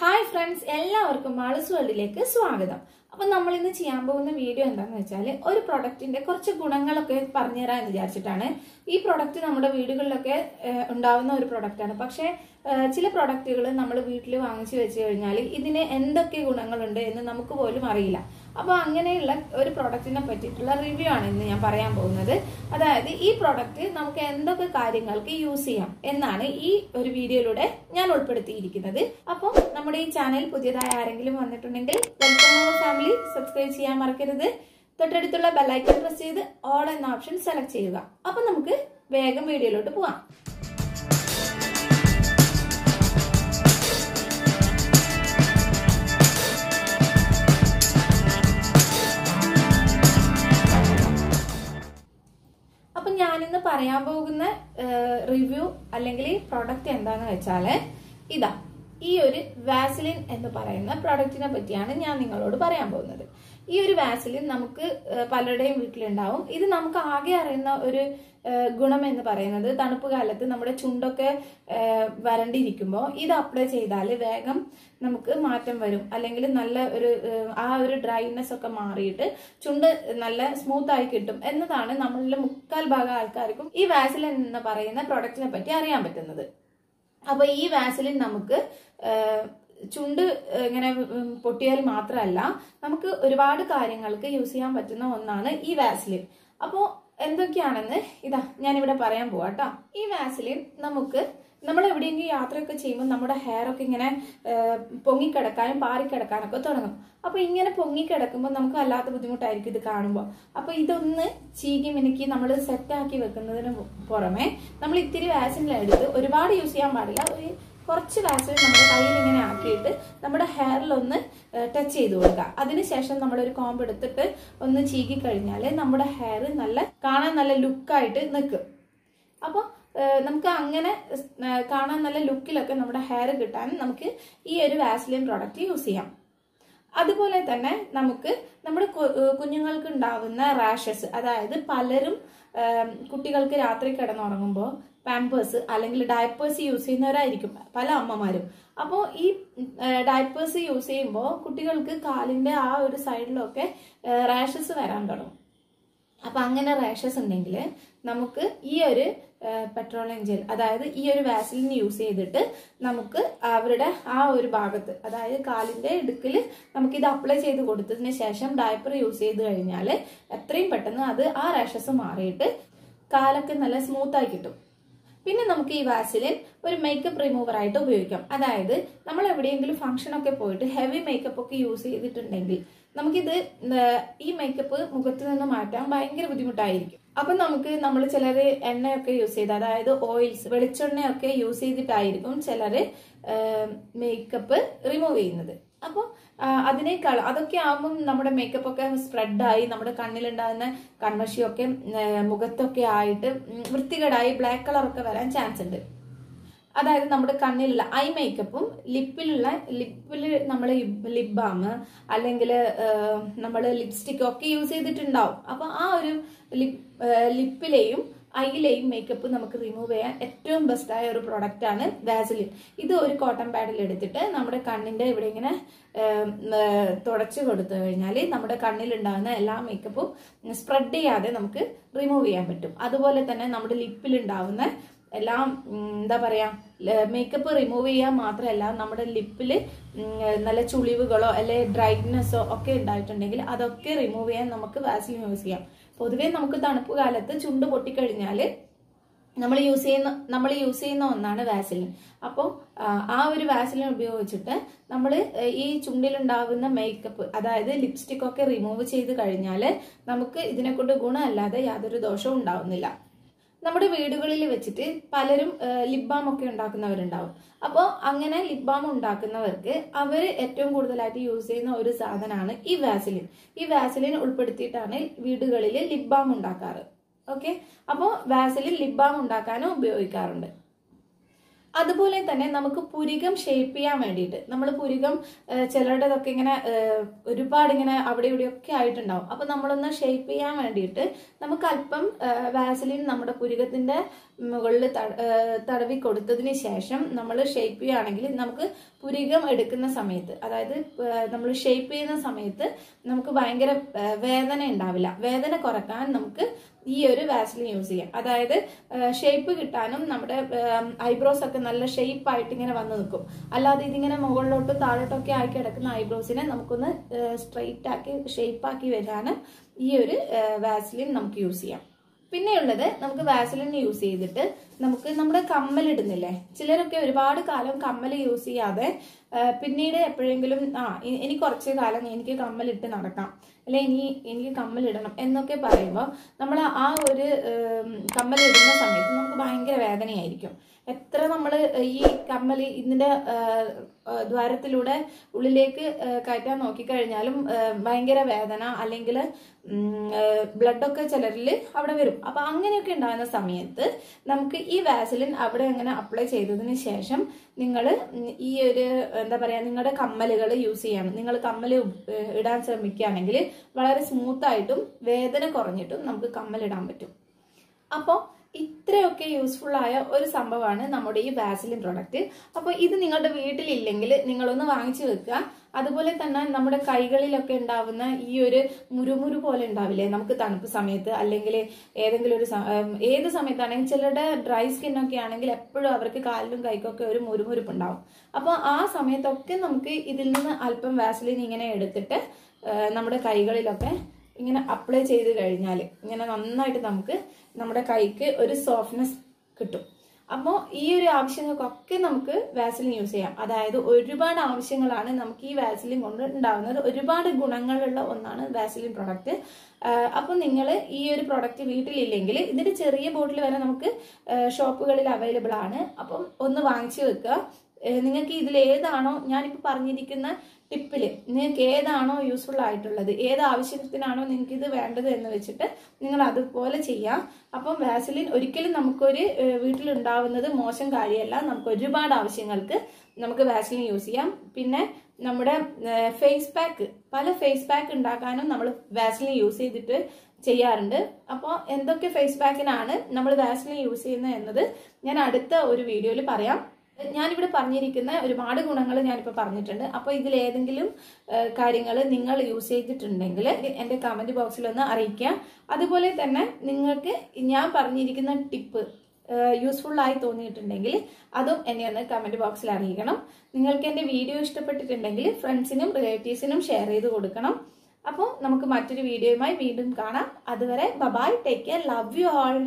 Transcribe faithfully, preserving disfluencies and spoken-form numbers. Hi friends, എല്ലാവർക്കും Maalus Worldലേക്ക് സ്വാഗതം. അപ്പോൾ നമ്മൾ ഇന്ന് ചെയ്യാൻ പോകുന്ന വീഡിയോ എന്താണെന്ന് വെച്ചാൽ ഒരു പ്രോഡക്റ്റിന്റെ കുറച്ച് ഗുണങ്ങളൊക്കെ പറഞ്ഞു തരാൻ വിചാരിച്ചിട്ടാണ്. ഈ പ്രോഡക്റ്റ് നമ്മുടെ വീടുകളിലൊക്കെ ഉണ്ടാവുന്ന ഒരു പ്രോഡക്റ്റാണ്. പക്ഷേ ചില പ്രോഡക്റ്റുകൾ നമ്മൾ വീട്ടിൽ വാങ്ങിച്ചു വെച്ച് കഴിഞ്ഞാൽ ഇതിനെ എന്തൊക്കെ ഗുണങ്ങളുണ്ട് എന്ന് നമുക്ക് പോലും അറിയില്ല. അപ്പോൾ അങ്ങനെയുള്ള ഒരു പ്രോഡക്റ്റിനെ പറ്റിയിട്ടുള്ള റിവ്യൂ ആണ് ഇന്ന് ഞാൻ പറയാൻ പോകുന്നത്. അതായത് ഈ പ്രോഡക്റ്റ് നമുക്ക് എന്തൊക്കെ കാര്യങ്ങൾക്ക് യൂസ് ചെയ്യാം എന്നാണ് ഈ ഒരു വീഡിയോയിലൂടെ ഞാൻ ഉൾപ്പെടുത്തിയിരിക്കുന്നത്. അപ്പോൾ നമ്മുടെ ഈ ചാനൽ പുതിയതായ ആരെങ്കിലും വന്നിട്ടുണ്ടെങ്കിൽ വെൽക്കം ടു ഫാമിലി, സബ്സ്ക്രൈബ് ചെയ്യാൻ മറക്കരുത്. തൊട്ടടുത്തുള്ള ബെൽ ഐക്കൺ പ്രസ് ചെയ്ത് ഓൾ എന്ന ഓപ്ഷൻ സെലക്ട് ചെയ്യുക. അപ്പോൾ നമുക്ക് വേഗം വീഡിയോയിലോട്ട് പോകാം. ഞാനിന്ന് പറയാൻ പോകുന്ന റിവ്യൂ അല്ലെങ്കിൽ പ്രോഡക്റ്റ് എന്താണെന്ന് വെച്ചാൽ ഇതാ ഈ ഒരു വാസലിൻ എന്ന് പറയുന്ന പ്രോഡക്റ്റിനെ പറ്റിയാണ് ഞാൻ നിങ്ങളോട് പറയാൻ പോകുന്നത്. ഈ ഒരു വാസലിൻ നമുക്ക് പലരുടെയും വീട്ടിലുണ്ടാവും. ഇത് നമുക്ക് ആകെ അറിയുന്ന ഒരു ഗുണം എന്ന് പറയുന്നത് തണുപ്പ് കാലത്ത് നമ്മുടെ ചുണ്ടൊക്കെ വരണ്ടിരിക്കുമ്പോൾ ഇത് അപ്ലൈ ചെയ്താൽ വേഗം നമുക്ക് മാറ്റം വരും, അല്ലെങ്കിൽ നല്ല ഒരു ആ ഒരു ഡ്രൈനെസ് ഒക്കെ മാറിയിട്ട് ചുണ്ട് നല്ല സ്മൂത്ത് ആയി കിട്ടും എന്നതാണ് നമ്മളിലെ മുക്കാൽ ഭാഗം ആൾക്കാർക്കും ഈ വാസലിൻ എന്ന് പറയുന്ന പ്രോഡക്റ്റിനെ പറ്റി അറിയാൻ പറ്റുന്നത്. അപ്പൊ ഈ വാസലിൻ നമുക്ക് ചുണ്ട് ഇങ്ങനെ പൊട്ടിയാൽ മാത്രമല്ല, നമുക്ക് ഒരുപാട് കാര്യങ്ങൾക്ക് യൂസ് ചെയ്യാൻ പറ്റുന്ന ഒന്നാണ് ഈ വാസലിൻ. അപ്പോൾ എന്തൊക്കെയാണെന്ന് ഇതാ ഞാനിവിടെ പറയാൻ പോവാട്ടോ. ഈ വാസലിൻ നമുക്ക് നമ്മൾ എവിടെയെങ്കിലും യാത്രയൊക്കെ ചെയ്യുമ്പോൾ നമ്മുടെ ഹെയർ ഒക്കെ ഇങ്ങനെ പൊങ്ങിക്കിടക്കാനും പാറിക്കിടക്കാനൊക്കെ തുടങ്ങും. അപ്പോൾ ഇങ്ങനെ പൊങ്ങിക്കിടക്കുമ്പോൾ നമുക്ക് വല്ലാത്ത ബുദ്ധിമുട്ടായിരിക്കും ഇത് കാണുമ്പോൾ. അപ്പോൾ ഇതൊന്ന് ചീകി മിനുക്കി നമ്മൾ സെറ്റാക്കി വെക്കുന്നതിന് പുറമെ നമ്മൾ ഇത്തിരി വാസലിൻ എടുത്ത് ഒരുപാട് യൂസ് ചെയ്യാൻ പാടില്ല. ഒരു കുറച്ച് വാസലിൻ നമ്മുടെ കയ്യിൽ ഇങ്ങനെ ആക്കിയിട്ട് നമ്മുടെ ഹെയറിലൊന്ന് ടച്ച് ചെയ്ത് കൊടുക്കുക. അതിനുശേഷം നമ്മളൊരു കോമ്പ് എടുത്തിട്ട് ഒന്ന് ചീകി കഴിഞ്ഞാൽ നമ്മുടെ ഹെയർ നല്ല കാണാൻ നല്ല ലുക്കായിട്ട് നിൽക്കും. അപ്പോൾ നമുക്ക് അങ്ങനെ കാണാൻ നല്ല ലുക്കിലൊക്കെ നമ്മുടെ ഹെയർ കിട്ടാൻ നമുക്ക് ഈ ഒരു വാസലിൻ പ്രോഡക്റ്റ് യൂസ് ചെയ്യാം. അതുപോലെ തന്നെ നമുക്ക് നമ്മുടെ കുഞ്ഞുങ്ങൾക്ക് ഉണ്ടാവുന്ന റാഷസ്, അതായത് പലരും കുട്ടികൾക്ക് രാത്രി കിടന്നുറങ്ങുമ്പോൾ പാമ്പേഴ്സ് അല്ലെങ്കിൽ ഡയപ്പേഴ്സ് യൂസ് ചെയ്യുന്നവരായിരിക്കും പല അമ്മമാരും. അപ്പോൾ ഈ ഡയപ്പേഴ്സ് യൂസ് ചെയ്യുമ്പോൾ കുട്ടികൾക്ക് കാലിൻ്റെ ആ ഒരു സൈഡിലൊക്കെ റാഷസ് വരാൻ തുടങ്ങും. അപ്പം അങ്ങനെ റാഷസ് ഉണ്ടെങ്കിൽ നമുക്ക് ഈ ഒരു പെട്രോളിയം ജെൽ, അതായത് ഈ ഒരു വാസലിൻ യൂസ് ചെയ്തിട്ട് നമുക്ക് അവരുടെ ആ ഒരു ഭാഗത്ത്, അതായത് കാലിൻ്റെ ഇടുക്കിൽ നമുക്കിത് അപ്ലൈ ചെയ്ത് കൊടുത്തതിന് ശേഷം ഡയപ്പർ യൂസ് ചെയ്ത് കഴിഞ്ഞാൽ എത്രയും പെട്ടെന്ന് അത് ആ റാഷസ് മാറിയിട്ട് കാലൊക്കെ നല്ല സ്മൂത്തായി കിട്ടും. പിന്നെ നമുക്ക് ഈ വാസലിൻ ഒരു മേക്കപ്പ് റിമൂവർ ആയിട്ട് ഉപയോഗിക്കാം. അതായത് നമ്മൾ എവിടെയെങ്കിലും ഫംഗ്ഷനൊക്കെ പോയിട്ട് ഹെവി മേക്കപ്പ് ഒക്കെ യൂസ് ചെയ്തിട്ടുണ്ടെങ്കിൽ നമുക്കിത് ഈ മേക്കപ്പ് മുഖത്ത് നിന്ന് മാറ്റാൻ ഭയങ്കര ബുദ്ധിമുട്ടായിരിക്കും. അപ്പം നമുക്ക് നമ്മൾ ചിലർ എണ്ണയൊക്കെ യൂസ് ചെയ്ത്, അതായത് ഓയിൽസ്, വെളിച്ചെണ്ണയൊക്കെ യൂസ് ചെയ്തിട്ടായിരിക്കും ചിലർ മേക്കപ്പ് റിമൂവ് ചെയ്യുന്നത്. അപ്പോൾ അതിനേക്കാൾ അതൊക്കെ ആകുമ്പം നമ്മുടെ മേക്കപ്പ് ഒക്കെ സ്പ്രെഡായി നമ്മുടെ കണ്ണിലുണ്ടാകുന്ന കൺമഷിയൊക്കെ മുഖത്തൊക്കെ ആയിട്ട് വൃത്തികേടായി ബ്ലാക്ക് കളറൊക്കെ വരാൻ ചാൻസ് ഉണ്ട്. അതായത് നമ്മുടെ കണ്ണിലുള്ള ഐ മേക്കപ്പും ലിപ്പിലുള്ള ലിപ്പിൽ നമ്മൾ ലിപ് ബാം അല്ലെങ്കിൽ നമ്മൾ ലിപ്സ്റ്റിക്കും ഒക്കെ യൂസ് ചെയ്തിട്ടുണ്ടാവും. അപ്പോൾ ആ ഒരു ലിപ് ലിപ്പിലെയും ഐയിലെയും മേക്കപ്പ് നമുക്ക് റിമൂവ് ചെയ്യാൻ ഏറ്റവും ബെസ്റ്റായ ഒരു പ്രോഡക്റ്റാണ് വാസലിൻ. ഇത് ഒരു കോട്ടൺ പാഡിൽ എടുത്തിട്ട് നമ്മുടെ കണ്ണിൻ്റെ ഇവിടെ ഇങ്ങനെ തുടച്ച് കൊടുത്തു കഴിഞ്ഞാൽ നമ്മുടെ കണ്ണിലുണ്ടാകുന്ന എല്ലാ മേക്കപ്പും സ്പ്രെഡ് ചെയ്യാതെ നമുക്ക് റിമൂവ് ചെയ്യാൻ പറ്റും. അതുപോലെ തന്നെ നമ്മുടെ ലിപ്പിലുണ്ടാവുന്ന എല്ലാം എന്താ പറയുക, മേക്കപ്പ് റിമൂവ് ചെയ്യാൻ മാത്രമല്ല, നമ്മുടെ ലിപ്പിൽ നല്ല ചുളിവുകളോ അല്ലെ ഡ്രൈനെസ്സോ ഒക്കെ ഉണ്ടായിട്ടുണ്ടെങ്കിൽ അതൊക്കെ റിമൂവ് ചെയ്യാൻ നമുക്ക് വാസലിൻ യൂസ് ചെയ്യാം. പൊതുവേ നമുക്ക് തണുപ്പ് കാലത്ത് ചുണ്ട് പൊട്ടിക്കഴിഞ്ഞാൽ നമ്മൾ യൂസ് ചെയ്യുന്ന നമ്മൾ യൂസ് ചെയ്യുന്ന ഒന്നാണ് വാസലിൻ. അപ്പോൾ ആ ഒരു വാസലിൻ ഉപയോഗിച്ചിട്ട് നമ്മൾ ഈ ചുണ്ടിലുണ്ടാകുന്ന മേക്കപ്പ്, അതായത് ലിപ്സ്റ്റിക്കൊക്കെ റിമൂവ് ചെയ്ത് കഴിഞ്ഞാൽ നമുക്ക് ഇതിനെക്കൊണ്ട് ഗുണമല്ലാതെ യാതൊരു ദോഷവും ഉണ്ടാവുന്നില്ല. നമ്മുടെ വീടുകളിൽ വെച്ചിട്ട് പലരും ലിപ് ബാം ഒക്കെ ഉണ്ടാക്കുന്നവരുണ്ടാവും. അപ്പോൾ അങ്ങനെ ലിപ് ബാം ഉണ്ടാക്കുന്നവർക്ക് അവർ ഏറ്റവും കൂടുതലായിട്ട് യൂസ് ചെയ്യുന്ന ഒരു സാധനമാണ് ഈ വാസലിൻ. ഈ വാസലിൻ ഉൾപ്പെടുത്തിയിട്ടാണ് വീടുകളിൽ ലിപ് ബാം ഉണ്ടാക്കാറ്. ഓക്കെ, അപ്പോൾ വാസലിൻ ലിപ് ബാം ഉണ്ടാക്കാനും ഉപയോഗിക്കാറുണ്ട്. അതുപോലെ തന്നെ നമുക്ക് പുരികം ഷേപ്പ് ചെയ്യാൻ വേണ്ടിയിട്ട് നമ്മൾ പുരികം ചിലരുടെതൊക്കെ ഇങ്ങനെ ഒരുപാട് ഇങ്ങനെ അവിടെ ഇവിടെയൊക്കെ ആയിട്ടുണ്ടാവും. അപ്പോൾ നമ്മളൊന്ന് ഷേപ്പ് ചെയ്യാൻ വേണ്ടിയിട്ട് നമുക്ക് അല്പം വാസലിൻ നമ്മുടെ പുരികത്തിൻ്റെ മുകളിൽ തടവി കൊടുത്തതിന് ശേഷം നമ്മൾ ഷേപ്പ് ചെയ്യുകയാണെങ്കിൽ നമുക്ക് പുരികം എടുക്കുന്ന സമയത്ത്, അതായത് നമ്മൾ ഷേപ്പ് ചെയ്യുന്ന സമയത്ത് നമുക്ക് ഭയങ്കര വേദന ഉണ്ടാവില്ല. വേദന കുറക്കാൻ നമുക്ക് ഈ ഒരു വാസലിൻ യൂസ് ചെയ്യാം. അതായത് ഷേപ്പ് കിട്ടാനും നമ്മുടെ ഐബ്രോസ് ഒക്കെ നല്ല ഷേപ്പ് ആയിട്ട് ഇങ്ങനെ വന്നു നിൽക്കും. അല്ലാതെ ഇതിങ്ങനെ മുകളിലോട്ടും താഴോട്ടൊക്കെ ആയി കിടക്കുന്ന ഐബ്രോസിനെ നമുക്കൊന്ന് സ്ട്രെയിറ്റ് ആക്കി ഷേപ്പ് ആക്കി വരാനും ഈ ഒരു വാസലിൻ നമുക്ക് യൂസ് ചെയ്യാം. പിന്നെയുള്ളത്, നമുക്ക് വാസലിൻ യൂസ് ചെയ്തിട്ട് നമുക്ക് നമ്മുടെ കമ്മലിടുന്നില്ലേ, ചിലരൊക്കെ ഒരുപാട് കാലം കമ്മൽ യൂസ് ചെയ്യാതെ പിന്നീട് എപ്പോഴെങ്കിലും ആ ഇനി കുറച്ച് കാലം എനിക്ക് കമ്മലിട്ട് നടക്കാം, അല്ലെ ഇനി എനിക്ക് കമ്മലിടണം എന്നൊക്കെ പറയുമ്പോൾ നമ്മൾ ആ ഒരു കമ്മലിടുന്ന സമയത്ത് നമുക്ക് ഭയങ്കര വേദനയായിരിക്കും. എത്ര നമ്മൾ ഈ കമ്മൽ ഇതിൻ്റെ ദ്വാരത്തിലൂടെ ഉള്ളിലേക്ക് കയറ്റാൻ നോക്കിക്കഴിഞ്ഞാലും ഭയങ്കര വേദന അല്ലെങ്കിൽ ബ്ലഡൊക്കെ ചിലരിൽ അവിടെ വരും. അപ്പം അങ്ങനെയൊക്കെ ഉണ്ടാകുന്ന സമയത്ത് നമുക്ക് ഈ വാസലിൻ അവിടെ അങ്ങനെ അപ്ലൈ ചെയ്തതിന് ശേഷം നിങ്ങൾ ഈ ഒരു എന്താ പറയുക നിങ്ങളുടെ കമ്മലുകൾ യൂസ് ചെയ്യണം. നിങ്ങൾ കമ്മൽ ഇടാൻ ശ്രമിക്കുകയാണെങ്കിൽ വളരെ സ്മൂത്തായിട്ടും വേദന കുറഞ്ഞിട്ടും നമുക്ക് കമ്മലിടാൻ പറ്റും. അപ്പോൾ ഇത്രയൊക്കെ യൂസ്ഫുൾ ആയ ഒരു സംഭവമാണ് നമ്മുടെ ഈ വാസലിൻ പ്രോഡക്റ്റ്. അപ്പോൾ ഇത് നിങ്ങളുടെ വീട്ടിലില്ലെങ്കിൽ നിങ്ങളൊന്ന് വാങ്ങിച്ചു വെക്കുക. അതുപോലെ തന്നെ നമ്മുടെ കൈകളിലൊക്കെ ഉണ്ടാവുന്ന ഈ ഒരു മുരുമുരു പോലെ ഉണ്ടാവില്ലേ നമുക്ക് തണുപ്പ് സമയത്ത്, അല്ലെങ്കിൽ ഏതെങ്കിലും ഒരു ഏത് സമയത്താണെങ്കിൽ ചിലരുടെ ഡ്രൈ സ്കിന്നൊക്കെ ആണെങ്കിൽ എപ്പോഴും അവർക്ക് കാലിലും കൈക്കൊക്കെ ഒരു മുരുമുരുപ്പ് ഉണ്ടാവും. അപ്പോൾ ആ സമയത്തൊക്കെ നമുക്ക് ഇതിൽ നിന്ന് അല്പം വാസലിൻ ഇങ്ങനെ എടുത്തിട്ട് നമ്മുടെ കൈകളിലൊക്കെ ഇങ്ങനെ അപ്ലൈ ചെയ്ത് കഴിഞ്ഞാൽ ഇങ്ങനെ നന്നായിട്ട് നമുക്ക് നമ്മുടെ കൈക്ക് ഒരു സോഫ്റ്റ്നെസ് കിട്ടും. അപ്പോൾ ഈ ഒരു ആവശ്യങ്ങൾക്കൊക്കെ നമുക്ക് വാസലിൻ യൂസ് ചെയ്യാം. അതായത് ഒരുപാട് ആവശ്യങ്ങളാണ് നമുക്ക് ഈ വാസലിൻ കൊണ്ട് ഉണ്ടാകുന്നത്. ഒരുപാട് ഗുണങ്ങളുള്ള ഒന്നാണ് വാസലിൻ പ്രൊഡക്റ്റ്. അപ്പോൾ നിങ്ങൾ ഈ ഒരു പ്രൊഡക്റ്റ് വീട്ടിലില്ലെങ്കിൽ ഇതിൻ്റെ ചെറിയ ബോട്ടിൽ വരെ നമുക്ക് ഷോപ്പുകളിൽ അവൈലബിൾ ആണ്. അപ്പം ഒന്ന് വാങ്ങിച്ചു വെക്കുക. നിങ്ങൾക്ക് ഇതിലേതാണോ ഞാനിപ്പോൾ പറഞ്ഞിരിക്കുന്ന ടിപ്പിൽ നിങ്ങൾക്ക് ഏതാണോ യൂസ്ഫുൾ ആയിട്ടുള്ളത്, ഏത് ആവശ്യത്തിനാണോ നിങ്ങൾക്ക് ഇത് വേണ്ടത് എന്ന് വെച്ചിട്ട് നിങ്ങൾ അതുപോലെ ചെയ്യാം. അപ്പം വാസലിൻ ഒരിക്കലും നമുക്കൊരു വീട്ടിലുണ്ടാവുന്നത് മോശം കാര്യമല്ല. നമുക്ക് ഒരുപാട് ആവശ്യങ്ങൾക്ക് നമുക്ക് വാസലിൻ യൂസ് ചെയ്യാം. പിന്നെ നമ്മുടെ ഫേസ് പാക്ക്, പല ഫേസ് പാക്ക് ഉണ്ടാക്കാനും നമ്മൾ വാസലിൻ യൂസ് ചെയ്തിട്ട് ചെയ്യാറുണ്ട്. അപ്പോൾ എന്തൊക്കെ ഫേസ് പാക്കിനാണ് നമ്മൾ വാസലിൻ യൂസ് ചെയ്യുന്നത് എന്നത് ഞാൻ അടുത്ത ഒരു വീഡിയോയിൽ പറയാം. ഞാനിവിടെ പറഞ്ഞിരിക്കുന്ന ഒരുപാട് ഗുണങ്ങൾ ഞാനിപ്പോൾ പറഞ്ഞിട്ടുണ്ട്. അപ്പോൾ ഇതിലേതെങ്കിലും കാര്യങ്ങൾ നിങ്ങൾ യൂസ് ചെയ്തിട്ടുണ്ടെങ്കിൽ എൻ്റെ കമൻറ്റ് ബോക്സിലൊന്ന് അറിയിക്കുക. അതുപോലെ തന്നെ നിങ്ങൾക്ക് ഞാൻ പറഞ്ഞിരിക്കുന്ന ടിപ്പ് യൂസ്ഫുള്ളായി തോന്നിയിട്ടുണ്ടെങ്കിൽ അതും എന്നെ ഒന്ന് കമൻറ്റ് ബോക്സിൽ അറിയിക്കണം. നിങ്ങൾക്ക് എൻ്റെ വീഡിയോ ഇഷ്ടപ്പെട്ടിട്ടുണ്ടെങ്കിൽ ഫ്രണ്ട്സിനും റിലേറ്റീവ്സിനും ഷെയർ ചെയ്ത് കൊടുക്കണം. അപ്പോൾ നമുക്ക് മറ്റൊരു വീഡിയോയുമായി വീണ്ടും കാണാം. അതുവരെ bye, take care, love you all.